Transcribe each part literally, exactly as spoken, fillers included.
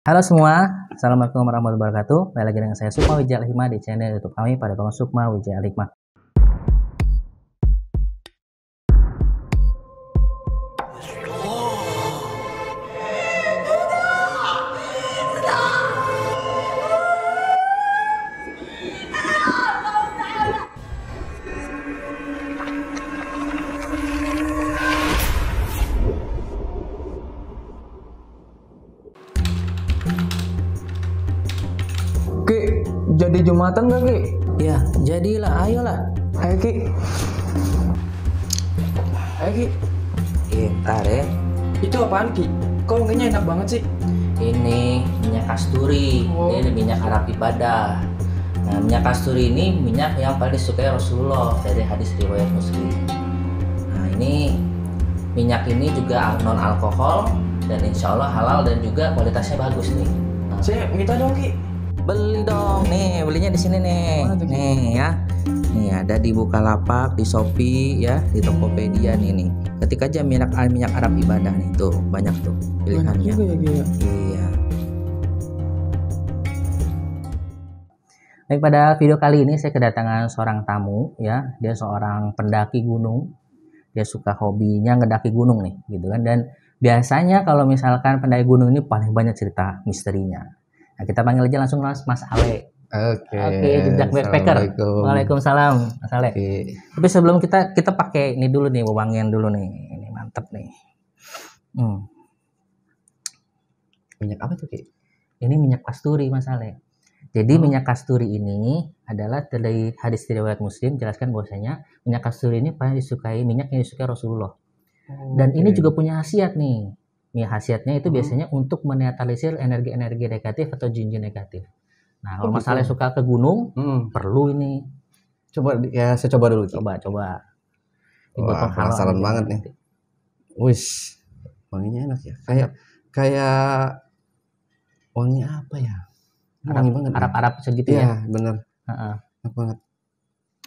Halo semua, assalamualaikum warahmatullahi wabarakatuh. Kembali lagi dengan saya Sukma Wijaya al hikmah di channel YouTube kami pada Bang Sukma Wijaya al hikmah. Jadi Jumatan gak, Ki? Ya, jadilah. Ayolah. Ayo, Ki. Ayo, Ki. Bentar ya. Itu apaan, Ki? Kok minyak enak banget sih? Ini minyak kasturi. Oh. Ini minyak Arab ibadah. Nah, minyak kasturi ini minyak yang paling disukai Rasulullah dari hadis riwayat Muslim. Nah, ini minyak ini juga non-alkohol dan insya Allah halal dan juga kualitasnya bagus nih. Nah. Saya minta dong, Ki. Beli dong nih, belinya di sini nih. Mana nih ya, nih ada di Bukalapak, di Shopee ya, di Tokopedia nih nih. Ketika aja minyak minyak Arab ibadah nih tuh banyak tuh pilihannya. Banyak ya, iya. Baik, pada video kali ini saya kedatangan seorang tamu ya, dia seorang pendaki gunung. Dia suka hobinya ngedaki gunung nih, gitu kan. Dan biasanya kalau misalkan pendaki gunung ini paling banyak cerita misterinya. Nah, kita panggil aja langsung Mas Mas Ale. Oke. Okay. Oke, okay, Jejak Backpacker. Waalaikumsalam, Mas Ale. Okay. Tapi sebelum kita kita pakai ini dulu nih, wewangian dulu nih. Ini mantep nih. Hmm. Minyak apa tuh, Ki? Ini minyak kasturi, Mas Ale. Jadi hmm. minyak kasturi ini adalah dari hadis riwayat Muslim jelaskan bahwasanya minyak kasturi ini paling disukai minyak yang disukai Rasulullah. Oh, Dan okay. ini juga punya khasiat nih. Ya, khasiatnya itu biasanya hmm. untuk menetralisir energi-energi negatif atau jin-jin negatif. Nah, kalau oh, masalah gitu. Suka ke gunung, hmm. perlu ini. Coba ya, saya coba dulu. Coba, Ki. coba. Wah, penasaran banget nih. Wis, wanginya enak ya. Kayak kayak wangi apa ya? Wangi banget. Arab-Arab ya? Segitu ya. Iya, benar. Heeh. Enak banget.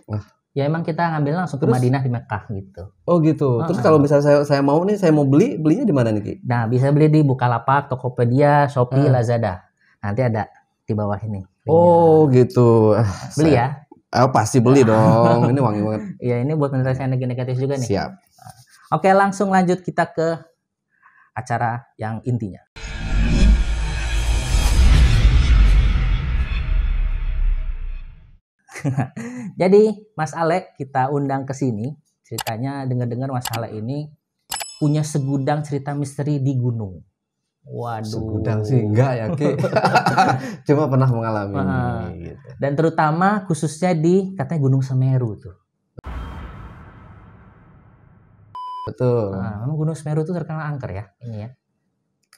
Wah. Ya emang kita ngambil langsung terus, ke Madinah di Mekkah gitu. Oh gitu. Terus oh, kalau misalnya saya, saya mau nih, saya mau beli, belinya di mana nih, Ki? Nah, bisa beli di Bukalapak, Tokopedia, Shopee, hmm. Lazada. Nanti ada di bawah ini. Oh ya. Gitu. Beli saya, ya? Oh, pasti beli dong. Ini wangi banget. Iya, ini buat menetralisir energi negatif juga nih. Siap. Oke, langsung lanjut kita ke acara yang intinya. Jadi Mas Ale kita undang ke sini. Ceritanya dengar-dengar Mas Ale ini punya segudang cerita misteri di gunung. Waduh. Segudang sih enggak ya, Ki. Cuma pernah mengalami. Nah, gitu. Dan terutama khususnya di katanya Gunung Semeru tuh. Betul. Nah, Gunung Semeru tuh terkenal angker ya, ini ya.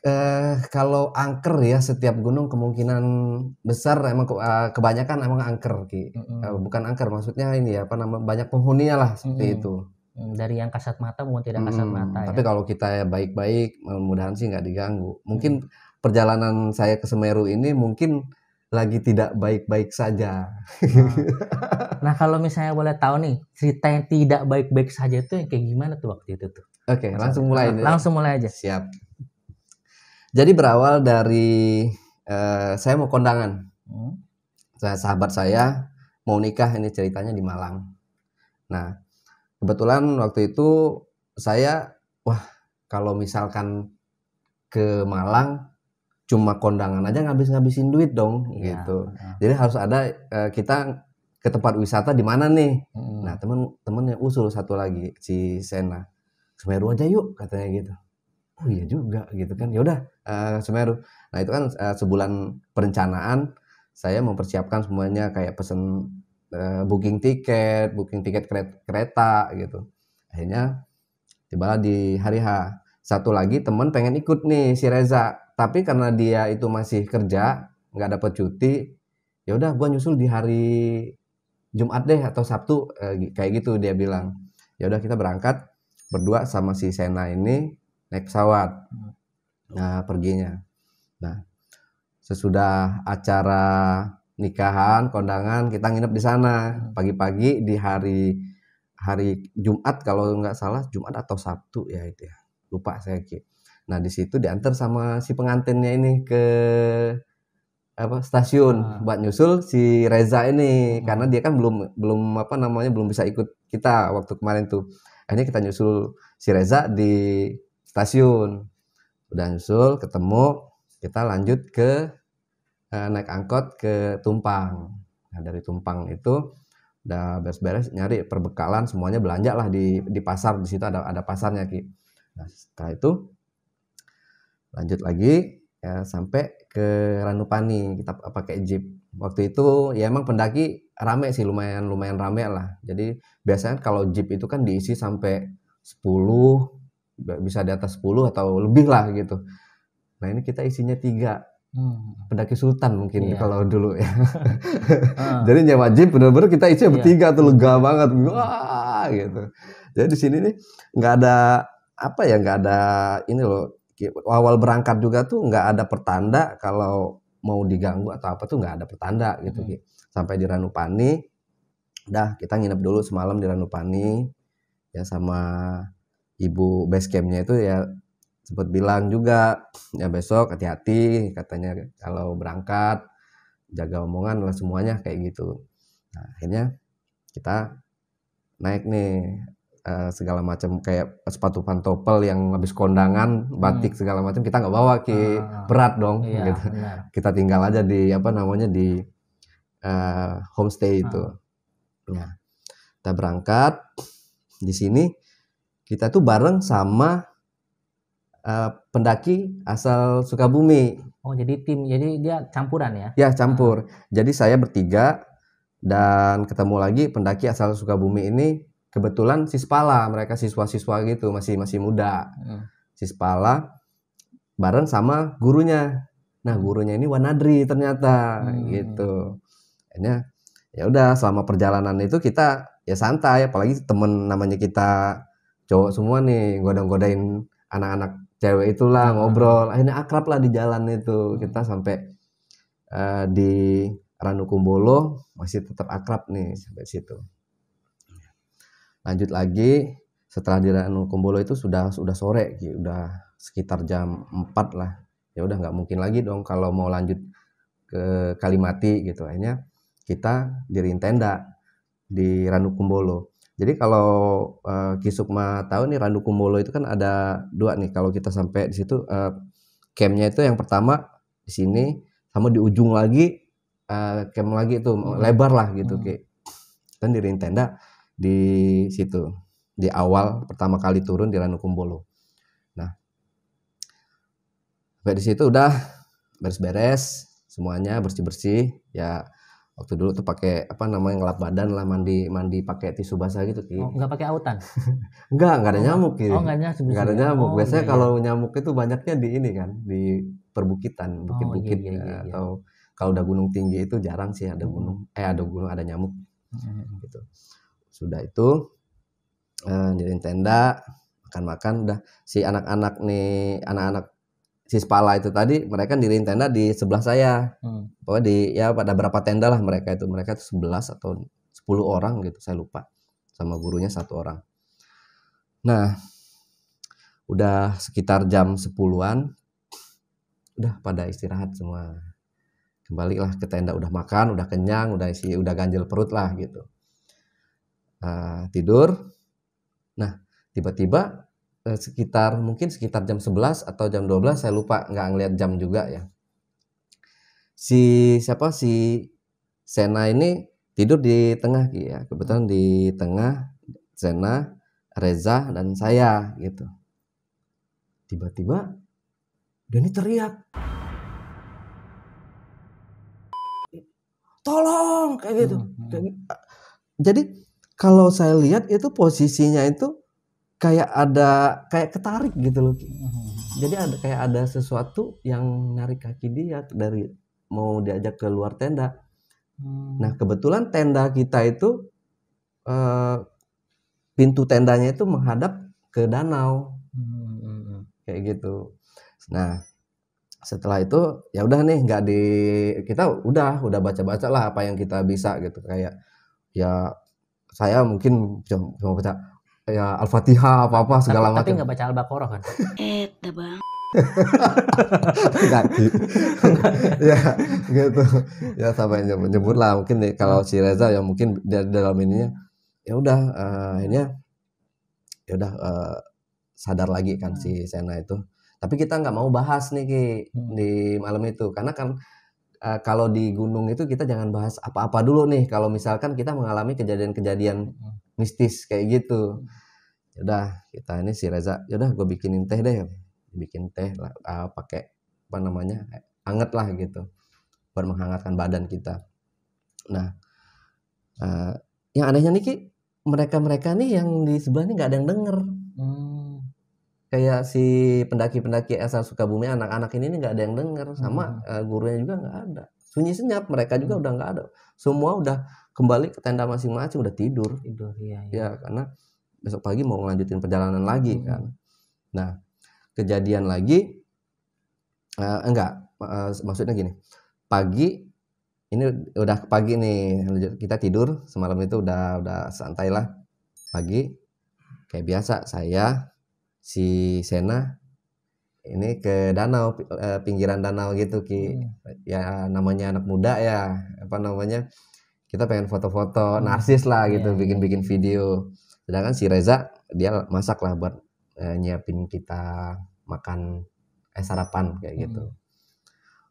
Uh, kalau angker ya, setiap gunung kemungkinan besar emang uh, kebanyakan emang angker, Ki. Mm-hmm. uh, bukan angker maksudnya ini ya, apa namanya, banyak penghuninya lah seperti mm-hmm. itu. Dari yang kasat mata maupun tidak kasat mm-hmm. mata. Tapi ya, kalau kita baik-baik, mudah-mudahan sih nggak diganggu. Mungkin mm-hmm. perjalanan saya ke Semeru ini mungkin lagi tidak baik-baik saja. Nah, nah kalau misalnya boleh tahu nih, cerita yang tidak baik-baik saja itu yang kayak gimana tuh waktu itu tuh? Oke, okay, langsung mulai. Langsung mulai aja. Siap. Jadi berawal dari uh, saya mau kondangan, hmm. saya, sahabat saya mau nikah, ini ceritanya di Malang. Nah, kebetulan waktu itu saya, wah kalau misalkan ke Malang cuma kondangan aja ngabis-ngabisin duit dong, ya, gitu. Ya. Jadi harus ada uh, kita ke tempat wisata di mana nih? Hmm. Nah, teman-teman yang usul satu lagi si Sena, Semeru aja yuk katanya gitu. Oh iya juga gitu kan, yaudah uh, Semeru. Nah itu kan uh, sebulan perencanaan saya mempersiapkan semuanya kayak pesen uh, booking tiket, booking tiket kereta gitu. Akhirnya tibalah di hari H. Satu lagi temen pengen ikut nih si Reza, tapi karena dia itu masih kerja nggak dapet cuti, yaudah gua nyusul di hari Jumat deh atau Sabtu uh, kayak gitu dia bilang. Yaudah kita berangkat berdua sama si Sena ini. Naik pesawat, nah perginya. Nah, sesudah acara nikahan, kondangan, kita nginep di sana pagi-pagi di hari hari Jumat kalau nggak salah, Jumat atau Sabtu ya itu ya, lupa saya, Ki. Nah di situ diantar sama si pengantinnya ini ke apa stasiun ah. buat nyusul si Reza ini ah. karena dia kan belum belum apa namanya belum bisa ikut kita waktu kemarin tuh. Akhirnya kita nyusul si Reza di stasiun, udah nyusul ketemu, kita lanjut ke eh, naik angkot ke Tumpang. Nah dari Tumpang itu udah beres-beres nyari perbekalan semuanya, belanja lah di di pasar, di situ ada ada pasarnya Ki. Nah setelah itu lanjut lagi ya, sampai ke Ranupani, kita pakai jeep. Waktu itu ya emang pendaki rame sih, lumayan lumayan rame lah. Jadi biasanya kalau jeep itu kan diisi sampai sepuluh, bisa di atas sepuluh atau lebih lah gitu. Nah ini kita isinya tiga hmm. pendaki sultan mungkin yeah. kalau dulu ya. uh. Jadi nyewa jeep bener-bener kita isinya yeah. bertiga tuh, lega banget, wah gitu. Jadi di sini nih nggak ada apa ya, nggak ada ini loh. Awal berangkat juga tuh nggak ada pertanda kalau mau diganggu atau apa tuh nggak ada pertanda gitu. Hmm. Sampai di Ranupani, dah kita nginep dulu semalam di Ranupani ya, sama ibu base campnya itu ya sempat bilang juga ya besok hati-hati katanya kalau berangkat, jaga omongan lah semuanya kayak gitu. Nah, akhirnya kita naik nih. Uh, segala macam kayak sepatu pantopel yang habis kondangan, batik hmm. segala macam kita nggak bawa Ki, ah, berat dong iya, gitu. Kita tinggal aja di apa namanya di uh, homestay ah. itu. Nah, kita berangkat di sini kita tuh bareng sama uh, pendaki asal Sukabumi. Oh jadi tim, jadi dia campuran ya? Ya campur. Ah. Jadi saya bertiga dan ketemu lagi pendaki asal Sukabumi ini. Kebetulan Sispala, mereka siswa-siswa gitu, masih masih muda. Hmm. Sispala bareng sama gurunya. Nah, gurunya ini Wanadri ternyata hmm. gitu. Akhirnya ya udah selama perjalanan itu kita ya santai, apalagi temen namanya kita cowok semua nih, godang-godain anak-anak cewek itulah, hmm. ngobrol. Akhirnya akrab lah di jalan itu. Kita sampai uh, di Ranukumbolo masih tetap akrab nih sampai situ. Lanjut lagi setelah di Ranukumbolo itu sudah sudah sore, gitu. Udah sekitar jam empat lah. Ya udah nggak mungkin lagi dong kalau mau lanjut ke Kalimati gitu. Akhirnya kita diriin tenda di Ranukumbolo. Jadi kalau uh, Ki Sukma tahu nih Ranukumbolo itu kan ada dua nih. Kalau kita sampai di situ uh, campnya itu yang pertama di sini sama di ujung lagi uh, camp lagi itu hmm. lebar lah gitu. Ki. Dan diriin tenda di situ di awal pertama kali turun di Ranukumbolo. Nah, sampai di situ udah beres-beres semuanya, bersih-bersih ya. Waktu dulu tuh pakai apa namanya ngelap badan lah, mandi mandi pakai tisu basah gitu. Ki. Oh, nggak pakai autan? Enggak, nggak ada oh, nyamuk gitu. Oh, nggak nyamuk. Nggak ada nyamuk. Oh, biasanya iya, kalau iya. nyamuk itu banyaknya di ini kan di perbukitan, bukit-bukit oh, iya, iya, iya, iya. atau kalau udah gunung tinggi itu jarang sih ada gunung. Hmm. Eh ada gunung ada nyamuk hmm. gitu. Sudah itu eh, jadi tenda makan-makan udah si anak-anak nih anak-anak si Spala itu tadi mereka diriin tenda di sebelah saya hmm. bahwa di ya pada berapa tenda lah mereka itu mereka itu sebelas atau sepuluh orang gitu saya lupa, sama gurunya satu orang. Nah udah sekitar jam sepuluhan udah pada istirahat semua, kembalilah ke tenda, udah makan udah kenyang udah isi udah ganjil perut lah gitu. Uh, tidur. Nah tiba-tiba eh, sekitar mungkin sekitar jam sebelas atau jam dua belas saya lupa, nggak ngeliat jam juga ya, si siapa si Sena ini tidur di tengah ya, kebetulan di tengah Sena, Reza dan saya gitu. Tiba-tiba Dani teriak tolong kayak gitu. Jadi kalau saya lihat itu posisinya itu kayak ada kayak ketarik gitu loh. Jadi ada kayak ada sesuatu yang narik kaki dia dari mau diajak keluar tenda. Hmm. Nah kebetulan tenda kita itu eh, pintu tendanya itu menghadap ke danau hmm. kayak gitu. Nah setelah itu ya udah nih nggak di kita udah udah baca-baca lah apa yang kita bisa gitu kayak ya. Saya mungkin cuma baca ya Al-Fatihah apa-apa segala macam. Tapi nggak baca Al-Baqarah kan? Eh, bang. Kaki. Ya gitu. Ya sampai nyebut lah mungkin nih, kalau si Reza ya mungkin dari dalam ininya ya udah uh, akhirnya ya udah uh, sadar lagi kan si Sena itu. Tapi kita nggak mau bahas nih Ki di malam itu karena kan uh, kalau di gunung itu kita jangan bahas apa-apa dulu nih kalau misalkan kita mengalami kejadian-kejadian mistis kayak gitu. Udah kita ini si Reza, yaudah gue bikinin teh deh, bikin teh uh, pakai apa namanya anget lah gitu buat menghangatkan badan kita. Nah uh, yang anehnya nih Ki, mereka-mereka nih yang di sebelah nih nggak ada yang denger. Hmm. Kayak si pendaki-pendaki asal Sukabumi anak-anak ini nih nggak ada yang denger, sama hmm. uh, gurunya juga nggak ada, sunyi senyap, mereka juga hmm. udah nggak ada, semua udah kembali ke tenda masing-masing, udah tidur tidur ya, ya. Ya karena besok pagi mau ngelanjutin perjalanan lagi hmm. kan. Nah kejadian lagi uh, enggak uh, maksudnya gini, pagi ini udah pagi nih, kita tidur semalam itu udah udah santai lah. Pagi kayak biasa saya si Sena ini ke danau, uh, pinggiran danau gitu Ki. Hmm. Ya namanya anak muda ya, apa namanya, kita pengen foto-foto hmm. narsis lah gitu, yeah. bikin-bikin video. Sedangkan si Reza dia masak lah buat eh, nyiapin kita makan eh, sarapan kayak gitu. Hmm.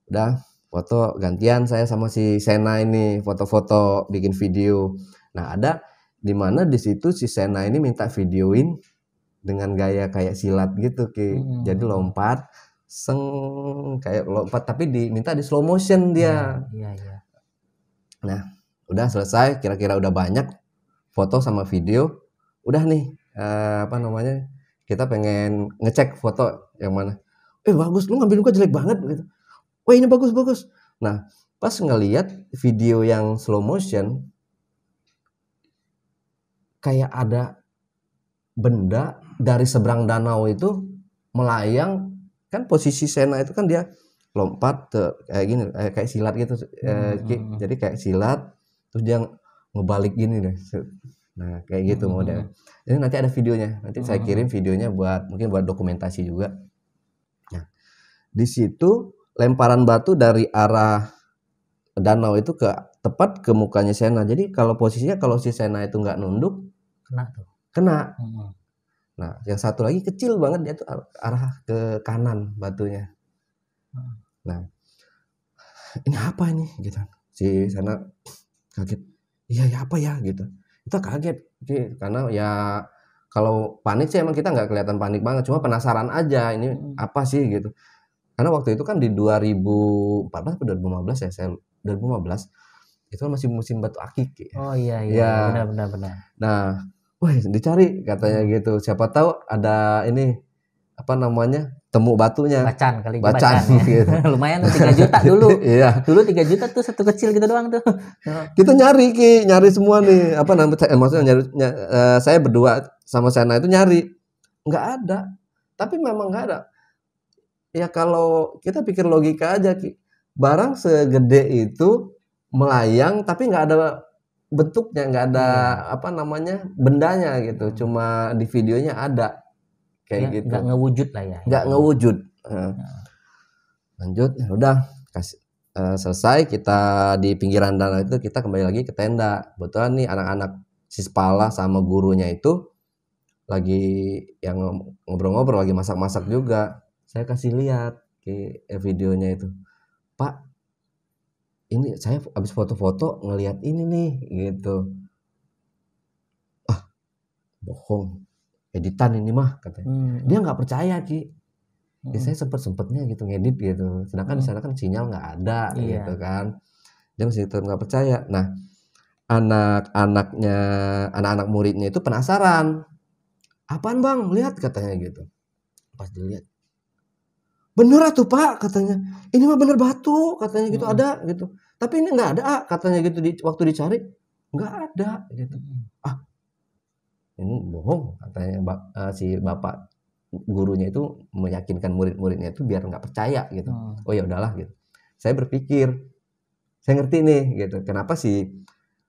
Udah foto gantian saya sama si Sena ini foto-foto bikin video. Nah ada dimana di situ si Sena ini minta videoin dengan gaya kayak silat gitu Ki. Hmm. Jadi lompat seng kayak lompat tapi diminta di slow motion dia. Hmm, iya, iya. Nah udah selesai, kira-kira udah banyak foto sama video. Udah nih uh, apa namanya, kita pengen ngecek foto yang mana, eh bagus, lu ngambil gua jelek banget gitu, wah ini bagus bagus. Nah pas ngelihat video yang slow motion kayak ada benda dari seberang danau itu melayang, kan posisi Sena itu kan dia lompat kayak gini, kayak silat gitu, hmm. jadi kayak silat terus dia ngebalik gini deh. Nah kayak gitu model. Mm-hmm. Jadi nanti ada videonya, nanti mm-hmm. saya kirim videonya buat mungkin buat dokumentasi juga. Nah di situ lemparan batu dari arah danau itu ke tepat ke mukanya Sena. Jadi kalau posisinya kalau si Sena itu nggak nunduk, kena tuh. Kena. Mm-hmm. Nah yang satu lagi kecil banget dia tuh arah ke kanan batunya. Mm. Nah ini apa ini? Gitu. Si Sena kaget. Iya ya apa ya gitu. Kita kaget Ki, karena ya kalau panik sih emang kita nggak kelihatan panik banget, cuma penasaran aja ini hmm. apa sih gitu. Karena waktu itu kan di dua ribu empat belas atau dua ribu lima belas ya, saya dua ribu lima belas itu kan masih musim batu akik Ki. Oh iya iya ya. benar benar benar. Nah, wah dicari katanya gitu. Siapa tahu ada ini apa namanya? Temu batunya. Bacan kali bacan, bacan ya. Gitu. Lumayan tiga juta dulu. Iya. Dulu tiga juta tuh satu kecil gitu doang tuh. Kita nyari Ki, nyari semua nih. Apa namanya? Maksudnya nyari, nyari, uh, saya berdua sama Sena itu nyari. Enggak ada. Tapi memang enggak ada. Ya kalau kita pikir logika aja Ki. Barang segede itu melayang tapi enggak ada bentuknya, enggak ada hmm. apa namanya? Bendanya gitu. Hmm. Cuma di videonya ada. Kayak ya, gitu. Gak ngewujud lah ya. Gak ya. ngewujud. Nah. Lanjut, ya udah kasih uh, selesai kita di pinggiran danau itu, kita kembali lagi ke tenda. Kebetulan nih anak-anak sispala sama gurunya itu lagi yang ngobrol-ngobrol, lagi masak-masak juga. Saya kasih lihat ke videonya itu. Pak, ini saya habis foto-foto ngelihat ini nih gitu. Ah, bohong. Editan ini mah katanya. Hmm. Dia nggak percaya Ki. Hmm. Ya, saya sempet-sempetnya gitu ngedit gitu. Sedangkan hmm. di sana kan sinyal nggak ada iya. gitu kan. Dia masih tetap nggak percaya. Nah, anak-anaknya, anak-anak muridnya itu penasaran. Apaan bang? Lihat katanya gitu. Pas dilihat, bener tuh pak katanya. Ini mah bener batu katanya gitu hmm. ada gitu. Tapi ini nggak ada ah, katanya gitu di, waktu dicari nggak ada gitu. Ah. Ini bohong katanya bap, uh, si bapak gurunya itu meyakinkan murid-muridnya itu biar nggak percaya gitu. hmm. Oh ya udahlah gitu, saya berpikir saya ngerti nih gitu kenapa si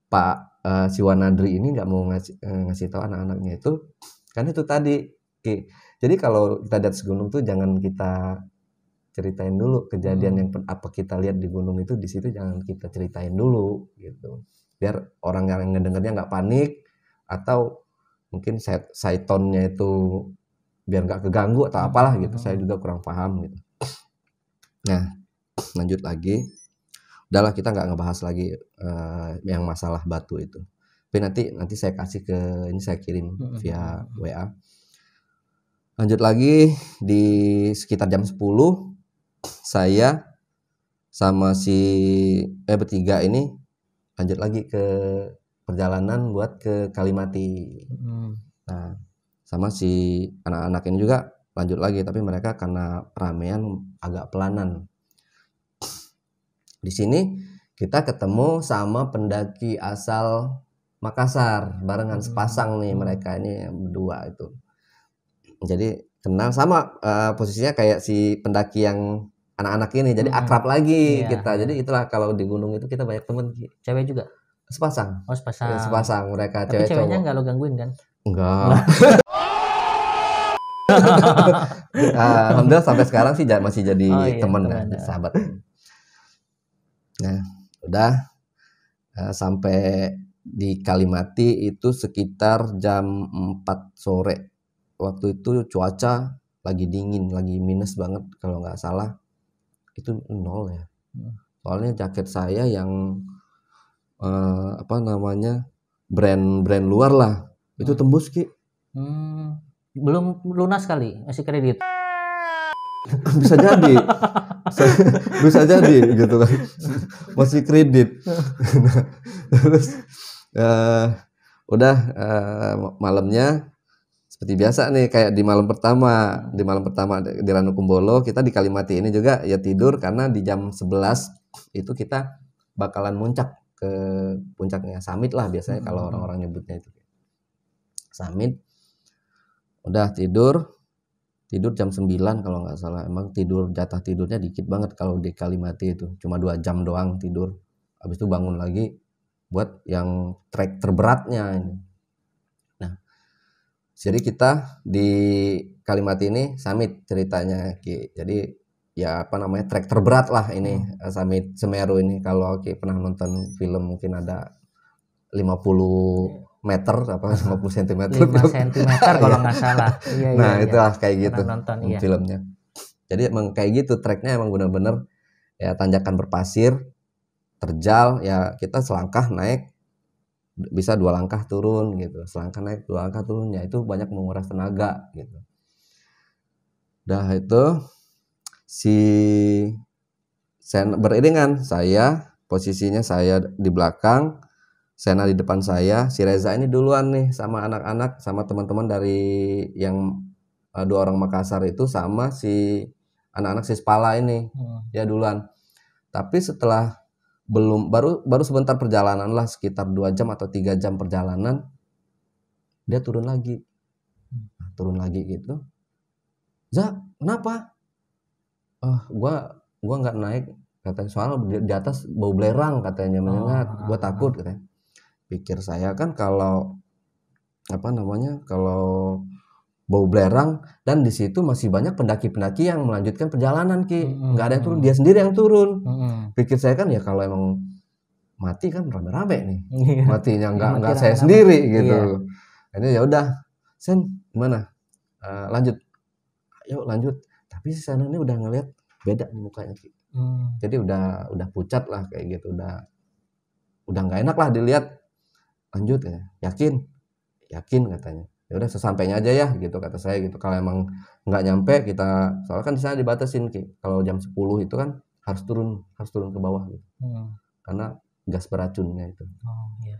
pak uh, si Wanadri ini nggak mau ngasih, ngasih tahu anak-anaknya itu, karena itu tadi Ki, Jadi kalau kita lihat gunung tuh jangan kita ceritain dulu kejadian hmm. yang apa kita lihat di gunung itu, di situ jangan kita ceritain dulu gitu, biar orang yang ngedengarnya nggak panik atau mungkin saitonnya itu biar nggak keganggu atau apalah gitu. hmm. Saya juga kurang paham gitu. Nah, lanjut lagi, udahlah kita nggak ngebahas lagi uh, yang masalah batu itu. Tapi nanti nanti saya kasih ke ini, saya kirim via W A. Lanjut lagi di sekitar jam sepuluh saya sama si eh bertiga ini lanjut lagi ke perjalanan buat ke Kalimati. Hmm. Nah, sama si anak-anak ini juga lanjut lagi, tapi mereka karena ramaian agak pelanan. Di sini kita ketemu sama pendaki asal Makassar, barengan sepasang nih mereka ini berdua itu. Jadi kenal sama uh, posisinya kayak si pendaki yang anak-anak ini, jadi hmm. akrab lagi yeah. kita. Jadi itulah kalau di gunung itu kita banyak temen. Cewek juga? Sepasang. Oh sepasang. Sepasang mereka. Tapi cewek ceweknya nggak lo gangguin kan? Enggak. uh, Alhamdulillah sampai sekarang sih masih jadi oh, iya, temen, temen ya, sahabat. Nah udah uh, sampai di Kalimati itu sekitar jam empat sore. Waktu itu cuaca lagi dingin, lagi minus banget kalau nggak salah. Itu nol ya. Soalnya jaket saya yang eh, apa namanya brand-brand luar lah, itu hmm. tembus Ki. Hmm. Belum lunas kali, masih kredit. Bisa jadi, bisa, bisa jadi gitu kan, masih kredit. Terus eh, udah eh, malamnya. Seperti biasa nih, kayak di malam pertama, di malam pertama di Ranukumbolo, kita di Kalimati ini juga ya tidur karena di jam sebelas itu kita bakalan muncak ke puncaknya, summit lah biasanya hmm. kalau orang-orang nyebutnya itu. Summit, udah tidur, tidur jam sembilan kalau nggak salah, emang tidur jatah tidurnya dikit banget kalau di Kalimati itu, cuma dua jam doang tidur, habis itu bangun lagi buat yang trek terberatnya ini. Jadi kita di Kalimati ini summit ceritanya Ki. Jadi ya apa namanya trek terberat lah ini hmm. summit Semeru ini. Kalau Ki pernah nonton film mungkin ada lima puluh meter apa lima puluh sentimeter. lima sentimeter kalau nggak salah. Iya, iya, nah iya, itulah iya. kayak gitu nonton, iya. filmnya. Jadi emang kayak gitu treknya, emang benar-benar ya tanjakan berpasir, terjal ya, kita selangkah naik bisa dua langkah turun gitu, selangkah naik dua langkah turun, ya itu banyak menguras tenaga gitu. Dah itu si Sena beriringan, saya posisinya saya di belakang, Sena di depan saya, si Reza ini duluan nih sama anak-anak, sama teman-teman dari yang dua orang Makassar itu, sama si anak-anak si Spala ini hmm. dia duluan. Tapi setelah belum baru baru sebentar perjalanan lah, sekitar dua jam atau tiga jam perjalanan, dia turun lagi turun lagi gitu. Za, kenapa? Oh, gua gua nggak naik katanya, soalnya di, di atas bau belerang katanya, menyengat, gua takut katanya. Pikir saya kan kalau apa namanya kalau bau belerang, dan di situ masih banyak pendaki-pendaki yang melanjutkan perjalanan Ki, nggak mm-hmm. ada yang turun, dia sendiri yang turun. Mm-hmm. Pikir saya kan ya kalau emang mati kan rame-rame nih, matinya nggak ya, nggak saya rame sendiri gitu. Iya. Ini ya udah, Sen gimana? Uh, lanjut, yuk lanjut. Tapi si Sen ini udah ngeliat beda nih mukanya Ki, mm. jadi udah udah pucat lah kayak gitu, udah udah nggak enak lah dilihat. Lanjut ya, yakin, yakin katanya. Ya udah sesampainya aja ya gitu kata saya gitu, kalau emang nggak nyampe kita, soalnya kan di sana dibatasin Ki, kalau jam sepuluh itu kan harus turun harus turun ke bawah gitu hmm. karena gas beracunnya itu. Oh, yeah.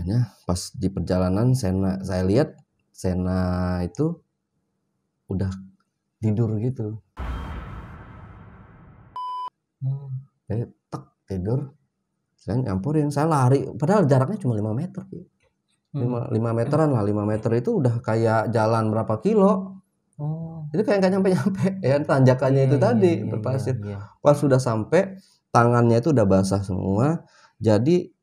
Hanya pas di perjalanan Sena, saya lihat Sena itu udah tidur gitu, saya hmm. tek tidur, saya nyampurin, saya lari padahal jaraknya cuma lima meter Ki. lima meteran lah, lima meter itu udah kayak jalan berapa kilo. Oh. Itu kayak nggak nyampe-nyampe ya, tanjakannya yeah, itu yeah, tadi yeah, berpasir. Yeah, yeah. Pas sudah sampai, tangannya itu udah basah semua. Jadi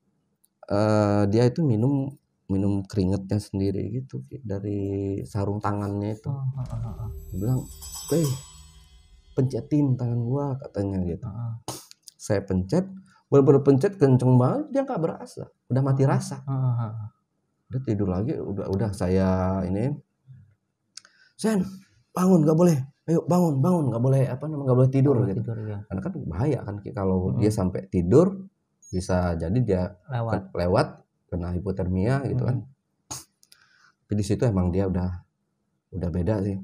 uh, dia itu minum minum keringetnya sendiri gitu dari sarung tangannya itu. Oh, oh, oh, oh. Dia bilang, "Weh, pencetin tangan gua," katanya gitu. Oh. Saya pencet, bener-bener pencet kenceng banget, dia nggak berasa, udah mati rasa. Oh, oh, oh. Dia tidur lagi, udah udah saya ini. "Sen, bangun, nggak boleh. Ayo bangun, bangun, nggak boleh apa namanya, nggak boleh tidur," oh, gitu. Tidur, ya. Karena kan bahaya kan kalau hmm. dia sampai tidur bisa jadi dia lewat, lewat kena hipotermia gitu hmm. kan. Tapi di situ emang dia udah udah beda sih.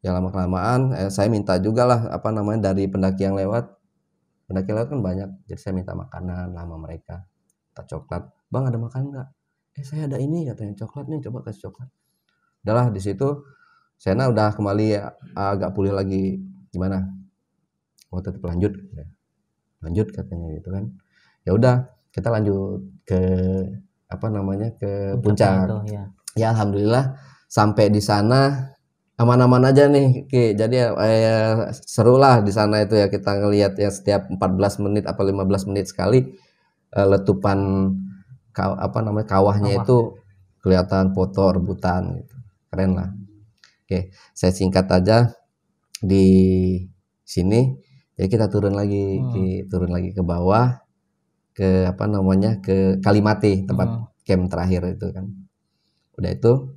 Ya lama kelamaan eh, saya minta juga lah apa namanya dari pendaki yang lewat, pendaki lewat kan banyak, jadi saya minta makanan sama mereka, minta coklat. "Bang, ada makan nggak?" "Eh, saya ada ini," katanya, "coklat nih, coba kasih coklat." Udahlah di situ. Sena udah kembali agak pulih lagi, gimana? "Mau tetap lanjut?" "Lanjut," katanya gitu kan. Ya udah, kita lanjut ke apa namanya ke puncak. puncak. Itu, ya. Ya alhamdulillah sampai di sana aman-aman aja nih. Oke, jadi eh, seru lah di sana itu ya, kita ngelihat ya setiap empat belas menit atau lima belas menit sekali eh, letupan ka, apa namanya kawahnya Kawah. Itu kelihatan foto rebutan gitu. Keren lah. Oke, saya singkat aja di sini. Jadi kita turun lagi, hmm. ke, turun lagi ke bawah, ke apa namanya, ke Kalimati, tempat hmm. camp terakhir itu kan. Udah itu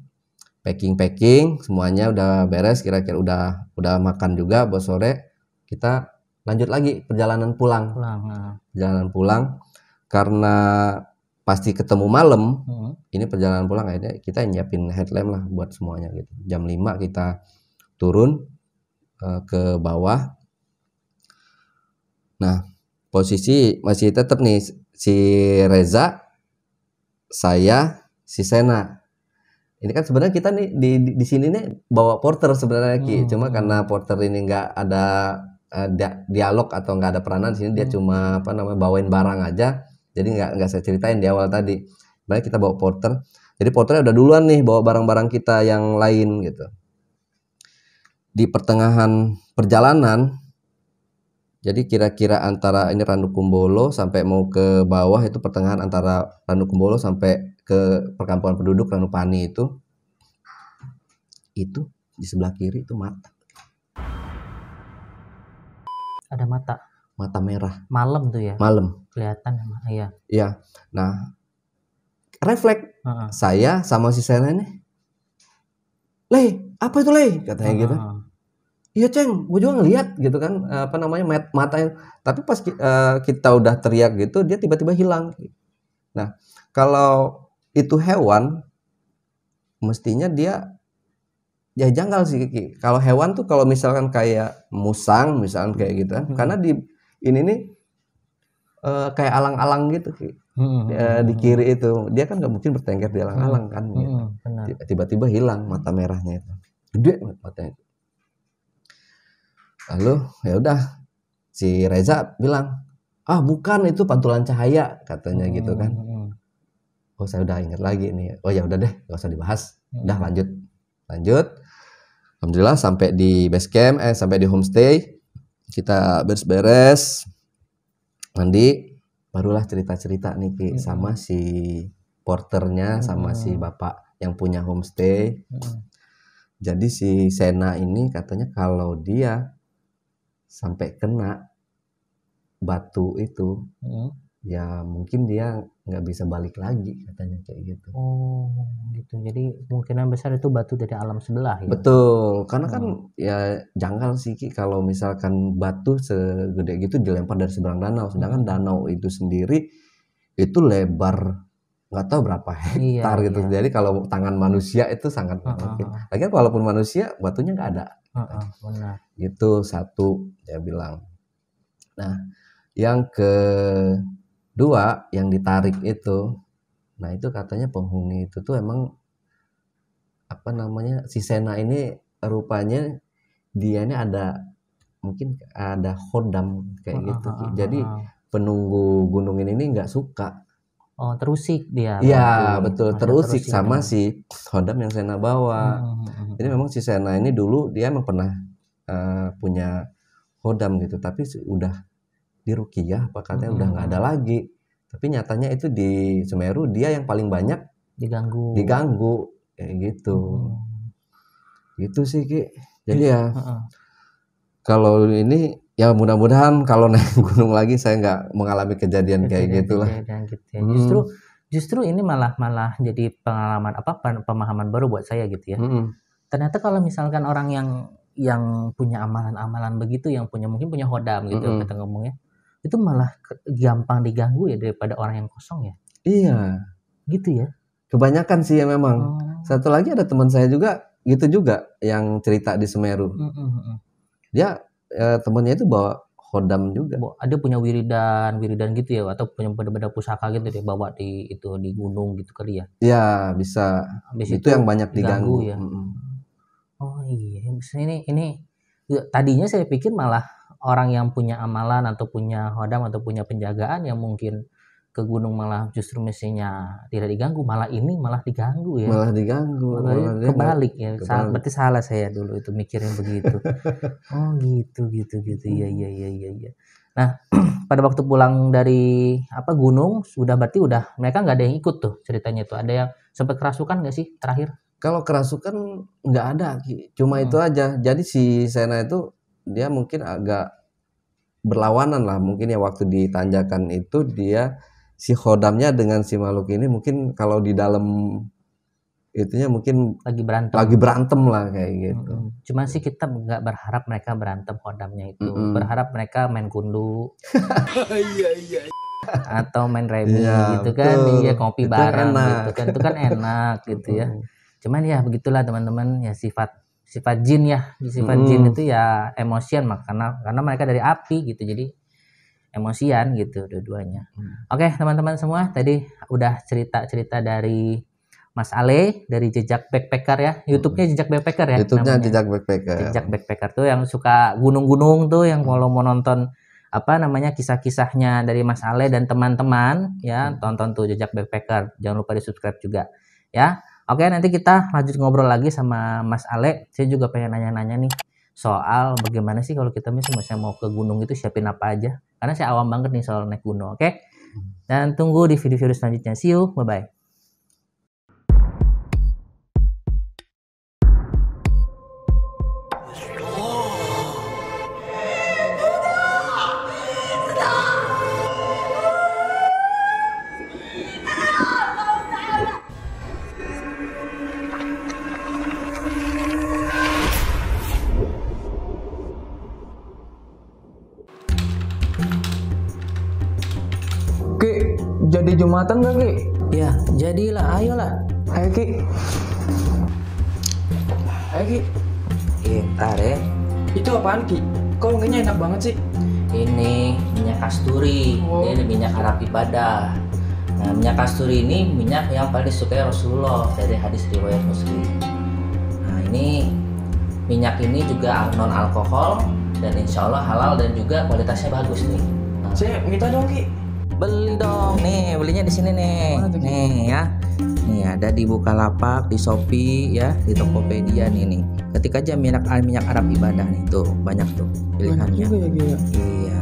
packing-packing, semuanya udah beres, kira-kira udah udah makan juga, buat sore kita lanjut lagi perjalanan pulang. Pulang nah. Perjalanan pulang karena pasti ketemu malam, hmm. ini perjalanan pulang akhirnya kita nyiapin headlamp lah buat semuanya gitu. Jam lima kita turun uh, ke bawah. Nah posisi masih tetap nih si Reza, saya, si Sena. Ini kan sebenarnya kita nih di di, di sini nih bawa porter sebenarnya Ki, hmm. cuma karena porter ini nggak ada uh, dia, dialog atau nggak ada peranan di sini, dia hmm. cuma apa namanya bawain barang aja. Jadi nggak nggak saya ceritain di awal tadi. Baik kita bawa porter. Jadi porternya udah duluan nih bawa barang-barang kita yang lain gitu. Di pertengahan perjalanan, jadi kira-kira antara ini Ranukumbolo sampai mau ke bawah itu pertengahan antara Ranukumbolo sampai ke perkampungan penduduk Ranupani itu, itu di sebelah kiri itu mata. Ada mata. Mata merah. Malam tuh ya. Malam. Kelihatan ya. Iya. Nah, refleks uh-huh. saya sama si Sena ini. "Leh, apa itu Leh?" katanya uh-huh. gitu. "Iya Ceng, gue juga ngeliat," gitu kan, apa namanya mata yang. Tapi pas uh, kita udah teriak gitu, dia tiba-tiba hilang. Nah, kalau itu hewan, mestinya dia ya janggal sih. Kalau hewan tuh kalau misalkan kayak musang, misalkan kayak gitu, kan. Hmm. Karena di ini nih uh, kayak alang-alang gitu Ki. Hmm, uh, hmm, di kiri itu dia kan nggak mungkin bertengger di alang-alang kan hmm, gitu. Benar. Tiba-tiba hilang mata merahnya itu, gede matanya. Lalu ya udah si Reza bilang, "Ah bukan, itu pantulan cahaya," katanya hmm, gitu kan. Hmm. Oh saya udah ingat lagi nih. Oh ya udah deh, nggak usah dibahas. Hmm. Udah lanjut, lanjut. Alhamdulillah sampai di base camp, eh sampai di homestay. Kita beres-beres, mandi, barulah cerita-cerita nih Ki, hmm. sama si porternya, hmm. sama si bapak yang punya homestay. Hmm. Jadi si Sena ini katanya kalau dia sampai kena batu itu, hmm. ya mungkin dia nggak bisa balik lagi katanya kayak gitu. Oh gitu, jadi kemungkinan besar itu batu dari alam sebelah ya? Betul, karena kan hmm. ya janggal sih Ki kalau misalkan batu segede gitu dilempar dari seberang danau, sedangkan danau itu sendiri itu lebar nggak tahu berapa hektar iya, gitu iya. Jadi kalau tangan manusia itu sangat uh-huh. mungkin. Lagian walaupun manusia batunya nggak ada uh-huh. benar. Gitu satu dia bilang. Nah yang ke dua yang ditarik itu, nah itu katanya penghuni itu tuh emang apa namanya si Sena ini rupanya dia ini ada mungkin ada khodam kayak ah, gitu ah, jadi ah. penunggu gunung ini nggak suka. Oh terusik dia. Iya betul, terusik, terusik sama ya. Si khodam yang Sena bawa. Hmm. Jadi memang si Sena ini dulu dia emang pernah uh, punya khodam gitu, tapi udah di Rukiah apa katanya hmm. udah nggak ada lagi, tapi nyatanya itu di Semeru dia yang paling banyak diganggu diganggu kayak gitu. Hmm. Gitu sih Ki. Jadi ya uh-uh. kalau ini ya mudah-mudahan kalau naik gunung lagi saya nggak mengalami kejadian gitu, kayak gitulah gitu ya. Hmm. justru justru ini malah malah jadi pengalaman apa pemahaman baru buat saya gitu ya. Hmm. Ternyata kalau misalkan orang yang yang punya amalan-amalan begitu, yang punya mungkin punya khodam gitu mm-hmm. kata ngomongnya, itu malah gampang diganggu ya daripada orang yang kosong ya. Iya, gitu ya. Kebanyakan sih ya memang. Oh. Satu lagi ada teman saya juga, gitu juga yang cerita di Semeru. Mm-hmm. Dia eh, temannya itu bawa khodam juga. Ada punya wiridan, wiridan gitu ya, atau punya benda-benda pusaka gitu dia bawa di itu di gunung gitu kali ya. Iya bisa. Habis itu, itu yang banyak diganggu. diganggu ya. Mm-hmm. Oh iya, ini ini tadinya saya pikir malah orang yang punya amalan atau punya khodam atau punya penjagaan yang mungkin ke gunung malah justru mestinya tidak diganggu, malah ini malah diganggu ya. Malah diganggu. Malah malah kebalik ya. Kebalik. Salah, berarti salah saya dulu itu mikirin begitu. Oh gitu gitu gitu. Iya iya iya iya. Ya. Nah pada waktu pulang dari apa gunung sudah berarti udah mereka nggak ada yang ikut tuh ceritanya tuh. Ada yang sempat kerasukan nggak sih terakhir? Kalau kerasukan nggak ada, cuma hmm. itu aja. Jadi si Sena itu dia mungkin agak berlawanan lah. Mungkin ya waktu ditanjakan itu dia si khodamnya dengan si makhluk ini mungkin kalau di dalam itunya mungkin lagi berantem, lagi berantem lah kayak gitu. Hmm. Cuma sih kita nggak berharap mereka berantem khodamnya itu, hmm. berharap mereka main kundu. Iya iya. Atau main remi ya, gitu kan, iya kopi bareng gitu kan, itu kan enak gitu ya. Cuman ya begitulah teman-teman ya sifat sifat jin ya sifat hmm. jin itu ya emosian makanya karena mereka dari api gitu jadi emosian gitu dua-duanya. hmm. Oke teman-teman semua tadi udah cerita-cerita dari Mas Ale dari Jejak Backpacker ya. YouTube-nya Jejak Backpacker ya. YouTube-nya namanya. Jejak Backpacker. Jejak Backpacker tuh yang suka gunung-gunung tuh yang kalau mau nonton apa namanya kisah-kisahnya dari Mas Ale dan teman-teman ya hmm. tonton tuh Jejak Backpacker. Jangan lupa di subscribe juga ya. Oke, nanti kita lanjut ngobrol lagi sama Mas Ale. Saya juga pengen nanya-nanya nih soal bagaimana sih kalau kita misalnya mau ke gunung itu siapin apa aja. Karena saya awam banget nih soal naik gunung, oke? Dan tunggu di video-video selanjutnya. See you, bye-bye. Jadi Jumatan gak, Ki? Ya, jadilah. Ayolah. Ayo, Ki. Ayo, Ki. Iya, ntar ya. Itu apaan, Ki? Kok wanginya enak banget sih? Ini minyak kasturi. Oh. Ini minyak arab ibadah. Nah, minyak kasturi ini minyak yang paling disukai Rasulullah dari hadis riwayat Muslim. Nah, ini minyak ini juga non-alkohol dan insya Allah halal dan juga kualitasnya bagus nih. Nah. Saya minta dong, Ki. Beli dong nih, belinya di sini nih. Nih ya. Nih ada di Bukalapak, di Shopee ya, di Tokopedia nih nih. Ketik aja minyak minyak Arab ibadah nih tuh, banyak tuh pilihannya. Banyak juga ya, Gia. Iya.